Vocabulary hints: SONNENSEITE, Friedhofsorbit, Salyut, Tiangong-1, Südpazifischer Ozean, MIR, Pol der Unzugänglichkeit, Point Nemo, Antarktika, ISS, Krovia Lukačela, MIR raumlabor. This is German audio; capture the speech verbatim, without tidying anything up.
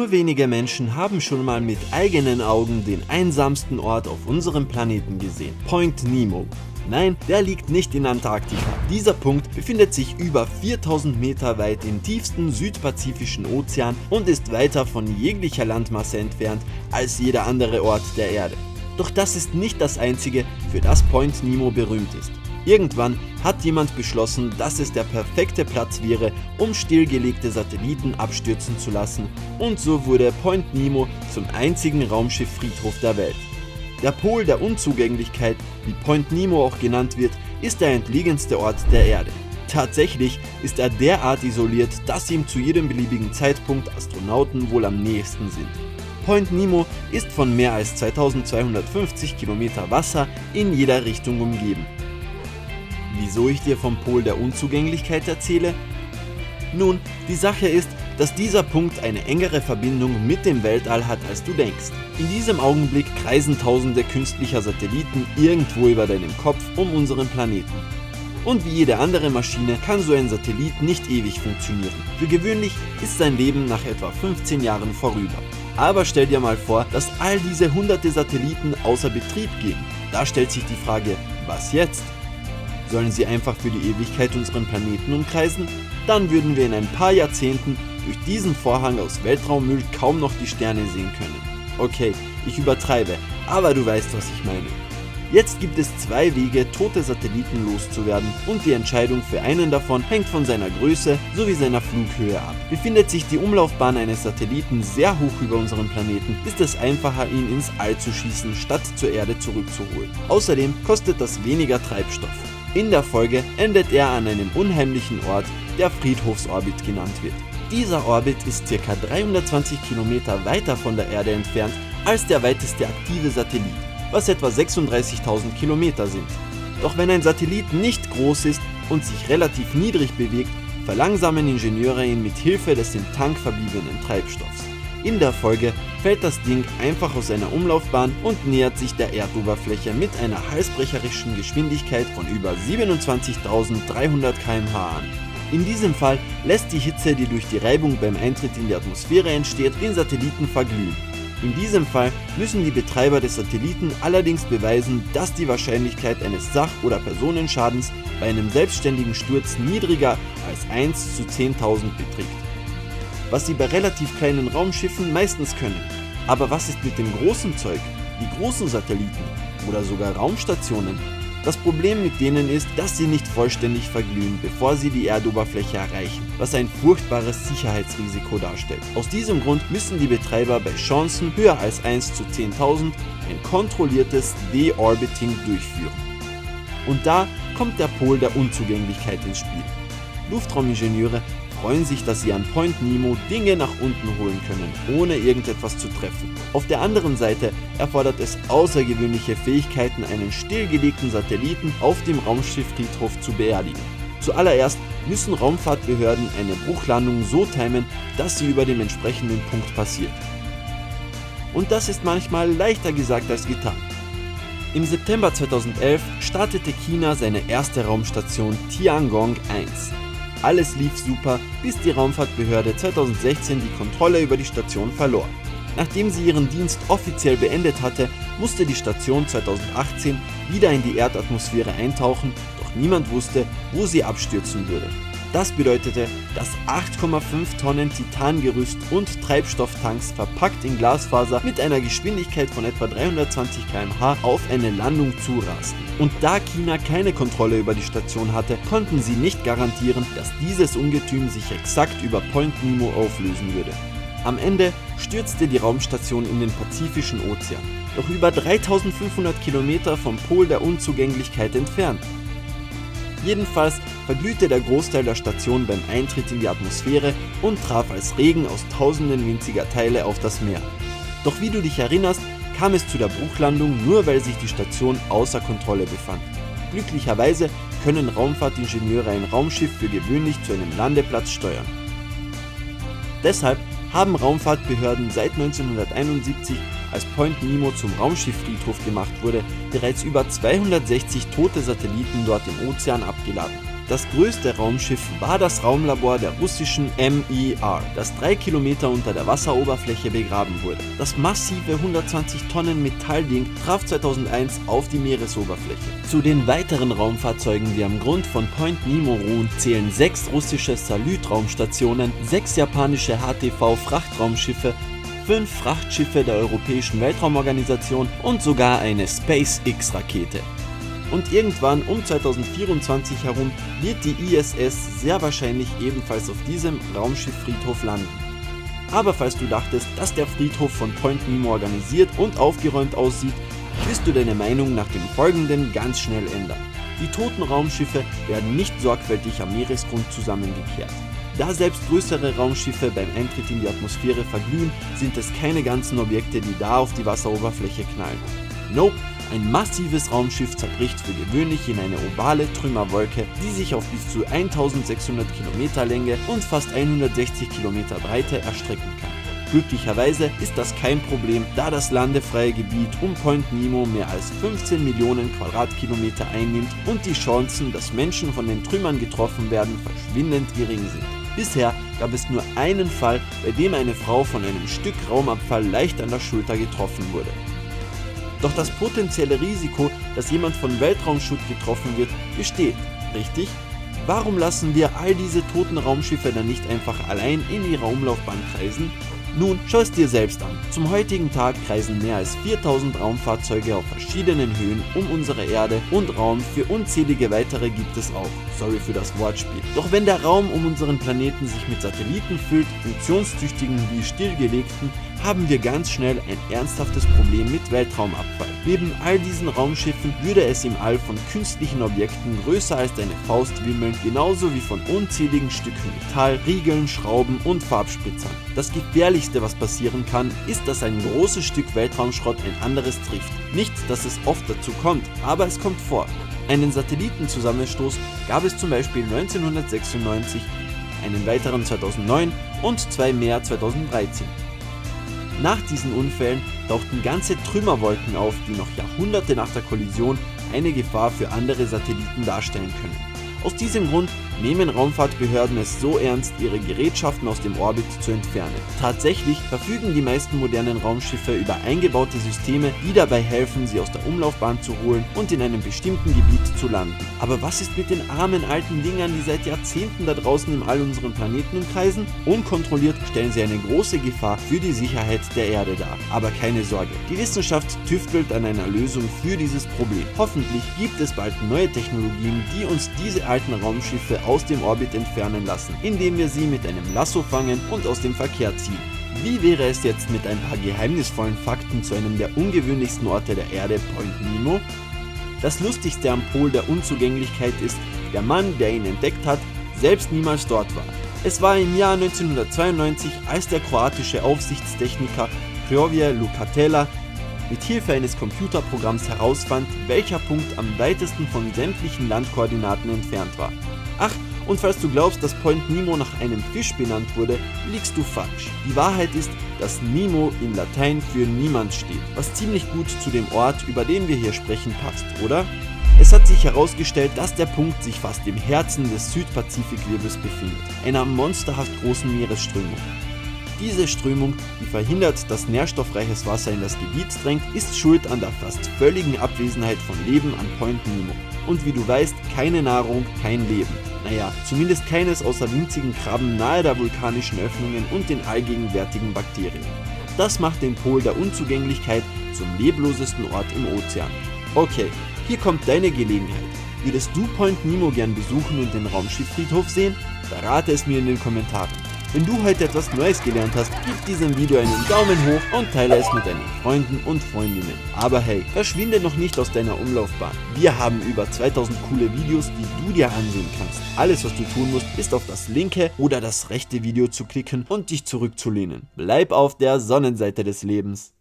Nur wenige Menschen haben schon mal mit eigenen Augen den einsamsten Ort auf unserem Planeten gesehen, Point Nemo. Nein, der liegt nicht in Antarktika. Dieser Punkt befindet sich über viertausend Meter weit im tiefsten südpazifischen Ozean und ist weiter von jeglicher Landmasse entfernt als jeder andere Ort der Erde. Doch das ist nicht das einzige, für das Point Nemo berühmt ist. Irgendwann hat jemand beschlossen, dass es der perfekte Platz wäre, um stillgelegte Satelliten abstürzen zu lassen, und so wurde Point Nemo zum einzigen Raumschifffriedhof der Welt. Der Pol der Unzugänglichkeit, wie Point Nemo auch genannt wird, ist der entlegenste Ort der Erde. Tatsächlich ist er derart isoliert, dass ihm zu jedem beliebigen Zeitpunkt Astronauten wohl am nächsten sind. Point Nemo ist von mehr als zweitausendzweihundertfünfzig Kilometer Wasser in jeder Richtung umgeben. Wieso ich dir vom Pol der Unzugänglichkeit erzähle? Nun, die Sache ist, dass dieser Punkt eine engere Verbindung mit dem Weltall hat, als du denkst. In diesem Augenblick kreisen tausende künstlicher Satelliten irgendwo über deinem Kopf um unseren Planeten. Und wie jede andere Maschine kann so ein Satellit nicht ewig funktionieren. Für gewöhnlich ist sein Leben nach etwa fünfzehn Jahren vorüber. Aber stell dir mal vor, dass all diese hunderte Satelliten außer Betrieb gehen. Da stellt sich die Frage, was jetzt? Sollen sie einfach für die Ewigkeit unseren Planeten umkreisen? Dann würden wir in ein paar Jahrzehnten durch diesen Vorhang aus Weltraummüll kaum noch die Sterne sehen können. Okay, ich übertreibe, aber du weißt, was ich meine. Jetzt gibt es zwei Wege, tote Satelliten loszuwerden, und die Entscheidung für einen davon hängt von seiner Größe sowie seiner Flughöhe ab. Befindet sich die Umlaufbahn eines Satelliten sehr hoch über unserem Planeten, ist es einfacher, ihn ins All zu schießen, statt zur Erde zurückzuholen. Außerdem kostet das weniger Treibstoff. In der Folge endet er an einem unheimlichen Ort, der Friedhofsorbit genannt wird. Dieser Orbit ist ca. dreihundertzwanzig Kilometer weiter von der Erde entfernt als der weiteste aktive Satellit, was etwa sechsunddreißigtausend Kilometer sind. Doch wenn ein Satellit nicht groß ist und sich relativ niedrig bewegt, verlangsamen Ingenieure ihn mit Hilfe des im Tank verbliebenen Treibstoffs. In der Folge fällt das Ding einfach aus seiner Umlaufbahn und nähert sich der Erdoberfläche mit einer halsbrecherischen Geschwindigkeit von über siebenundzwanzigtausenddreihundert Kilometer pro Stunde an. In diesem Fall lässt die Hitze, die durch die Reibung beim Eintritt in die Atmosphäre entsteht, den Satelliten verglühen. In diesem Fall müssen die Betreiber des Satelliten allerdings beweisen, dass die Wahrscheinlichkeit eines Sach- oder Personenschadens bei einem selbstständigen Sturz niedriger als eins zu zehntausend beträgt. Was sie bei relativ kleinen Raumschiffen meistens können. Aber was ist mit dem großen Zeug, die großen Satelliten oder sogar Raumstationen? Das Problem mit denen ist, dass sie nicht vollständig verglühen, bevor sie die Erdoberfläche erreichen, was ein furchtbares Sicherheitsrisiko darstellt. Aus diesem Grund müssen die Betreiber bei Chancen höher als eins zu zehntausend ein kontrolliertes De-Orbiting durchführen. Und da kommt der Pol der Unzugänglichkeit ins Spiel. Luftraumingenieure freuen sich, dass sie an Point Nemo Dinge nach unten holen können, ohne irgendetwas zu treffen. Auf der anderen Seite erfordert es außergewöhnliche Fähigkeiten, einen stillgelegten Satelliten auf dem Raumschifffriedhof zu beerdigen. Zuallererst müssen Raumfahrtbehörden eine Bruchlandung so timen, dass sie über dem entsprechenden Punkt passiert. Und das ist manchmal leichter gesagt als getan. Im September zweitausendelf startete China seine erste Raumstation Tiangong eins. Alles lief super, bis die Raumfahrtbehörde zweitausendsechzehn die Kontrolle über die Station verlor. Nachdem sie ihren Dienst offiziell beendet hatte, musste die Station zweitausendachtzehn wieder in die Erdatmosphäre eintauchen, doch niemand wusste, wo sie abstürzen würde. Das bedeutete, dass acht Komma fünf Tonnen Titangerüst und Treibstofftanks verpackt in Glasfaser mit einer Geschwindigkeit von etwa dreihundertzwanzig Kilometer pro Stunde auf eine Landung zurasten. Und da China keine Kontrolle über die Station hatte, konnten sie nicht garantieren, dass dieses Ungetüm sich exakt über Point Nemo auflösen würde. Am Ende stürzte die Raumstation in den Pazifischen Ozean, doch über dreitausendfünfhundert Kilometer vom Pol der Unzugänglichkeit entfernt. Jedenfalls verglühte der Großteil der Station beim Eintritt in die Atmosphäre und traf als Regen aus tausenden winziger Teile auf das Meer. Doch wie du dich erinnerst, kam es zu der Bruchlandung nur, weil sich die Station außer Kontrolle befand. Glücklicherweise können Raumfahrtingenieure ein Raumschiff für gewöhnlich zu einem Landeplatz steuern. Deshalb haben Raumfahrtbehörden seit neunzehnhunderteinundsiebzig, als Point Nemo zum Raumschifffriedhof gemacht wurde, bereits über zweihundertsechzig tote Satelliten dort im Ozean abgeladen. Das größte Raumschiff war das Raumlabor der russischen M I R, das drei Kilometer unter der Wasseroberfläche begraben wurde. Das massive hundertzwanzig Tonnen Metallding traf zweitausendeins auf die Meeresoberfläche. Zu den weiteren Raumfahrzeugen, die am Grund von Point Nemo ruhen, zählen sechs russische Salyut-Raumstationen, sechs japanische H T V-Frachtraumschiffe, fünf Frachtschiffe der Europäischen Weltraumorganisation und sogar eine SpaceX-Rakete. Und irgendwann um zweitausendvierundzwanzig herum wird die I S S sehr wahrscheinlich ebenfalls auf diesem Raumschifffriedhof landen. Aber falls du dachtest, dass der Friedhof von Point Nemo organisiert und aufgeräumt aussieht, wirst du deine Meinung nach dem Folgenden ganz schnell ändern. Die toten Raumschiffe werden nicht sorgfältig am Meeresgrund zusammengekehrt. Da selbst größere Raumschiffe beim Eintritt in die Atmosphäre verglühen, sind es keine ganzen Objekte, die da auf die Wasseroberfläche knallen. Nope. Ein massives Raumschiff zerbricht für gewöhnlich in eine ovale Trümmerwolke, die sich auf bis zu eintausendsechshundert Kilometer Länge und fast hundertsechzig Kilometer Breite erstrecken kann. Glücklicherweise ist das kein Problem, da das landefreie Gebiet um Point Nemo mehr als fünfzehn Millionen Quadratkilometer einnimmt und die Chancen, dass Menschen von den Trümmern getroffen werden, verschwindend gering sind. Bisher gab es nur einen Fall, bei dem eine Frau von einem Stück Raumabfall leicht an der Schulter getroffen wurde. Doch das potenzielle Risiko, dass jemand von Weltraumschutt getroffen wird, besteht, richtig? Warum lassen wir all diese toten Raumschiffe dann nicht einfach allein in ihrer Umlaufbahn kreisen? Nun, schau es dir selbst an. Zum heutigen Tag kreisen mehr als viertausend Raumfahrzeuge auf verschiedenen Höhen um unsere Erde und Raum für unzählige weitere gibt es auch. Sorry für das Wortspiel. Doch wenn der Raum um unseren Planeten sich mit Satelliten füllt, funktionstüchtigen wie stillgelegten, haben wir ganz schnell ein ernsthaftes Problem mit Weltraumabfall. Neben all diesen Raumschiffen würde es im All von künstlichen Objekten größer als deine Faust wimmeln, genauso wie von unzähligen Stücken Metall, Riegeln, Schrauben und Farbspritzern. Das Gefährlichste, was passieren kann, ist, dass ein großes Stück Weltraumschrott ein anderes trifft. Nicht, dass es oft dazu kommt, aber es kommt vor. Einen Satellitenzusammenstoß gab es zum Beispiel neunzehnhundertsechsundneunzig, einen weiteren zweitausendneun und zwei mehr zweitausenddreizehn. Nach diesen Unfällen tauchten ganze Trümmerwolken auf, die noch Jahrhunderte nach der Kollision eine Gefahr für andere Satelliten darstellen können. Aus diesem Grund nehmen Raumfahrtbehörden es so ernst, ihre Gerätschaften aus dem Orbit zu entfernen. Tatsächlich verfügen die meisten modernen Raumschiffe über eingebaute Systeme, die dabei helfen, sie aus der Umlaufbahn zu holen und in einem bestimmten Gebiet zu landen. Aber was ist mit den armen alten Dingern, die seit Jahrzehnten da draußen im All unseren Planeten umkreisen? Unkontrolliert stellen sie eine große Gefahr für die Sicherheit der Erde dar. Aber keine Sorge, die Wissenschaft tüftelt an einer Lösung für dieses Problem. Hoffentlich gibt es bald neue Technologien, die uns diese alten Raumschiffe aus dem Orbit entfernen lassen, indem wir sie mit einem Lasso fangen und aus dem Verkehr ziehen. Wie wäre es jetzt mit ein paar geheimnisvollen Fakten zu einem der ungewöhnlichsten Orte der Erde, Point Nemo? Das Lustigste am Pol der Unzugänglichkeit ist, der Mann, der ihn entdeckt hat, selbst niemals dort war. Es war im Jahr neunzehnhundertzweiundneunzig, als der kroatische Aufsichtstechniker Krovia Lukačela mit Hilfe eines Computerprogramms herausfand, welcher Punkt am weitesten von sämtlichen Landkoordinaten entfernt war. Ach, und falls du glaubst, dass Point Nemo nach einem Fisch benannt wurde, liegst du falsch. Die Wahrheit ist, dass Nemo in Latein für niemand steht, was ziemlich gut zu dem Ort, über den wir hier sprechen, passt, oder? Es hat sich herausgestellt, dass der Punkt sich fast im Herzen des Südpazifikwirbels befindet, einer monsterhaft großen Meeresströmung. Diese Strömung, die verhindert, dass nährstoffreiches Wasser in das Gebiet drängt, ist schuld an der fast völligen Abwesenheit von Leben an Point Nemo. Und wie du weißt, keine Nahrung, kein Leben. Naja, zumindest keines außer winzigen Krabben nahe der vulkanischen Öffnungen und den allgegenwärtigen Bakterien. Das macht den Pol der Unzugänglichkeit zum leblosesten Ort im Ozean. Okay, hier kommt deine Gelegenheit. Würdest du Point Nemo gern besuchen und den Raumschifffriedhof sehen? Verrate es mir in den Kommentaren. Wenn du heute etwas Neues gelernt hast, gib diesem Video einen Daumen hoch und teile es mit deinen Freunden und Freundinnen. Aber hey, verschwinde noch nicht aus deiner Umlaufbahn. Wir haben über zweitausend coole Videos, die du dir ansehen kannst. Alles, was du tun musst, ist auf das linke oder das rechte Video zu klicken und dich zurückzulehnen. Bleib auf der Sonnenseite des Lebens.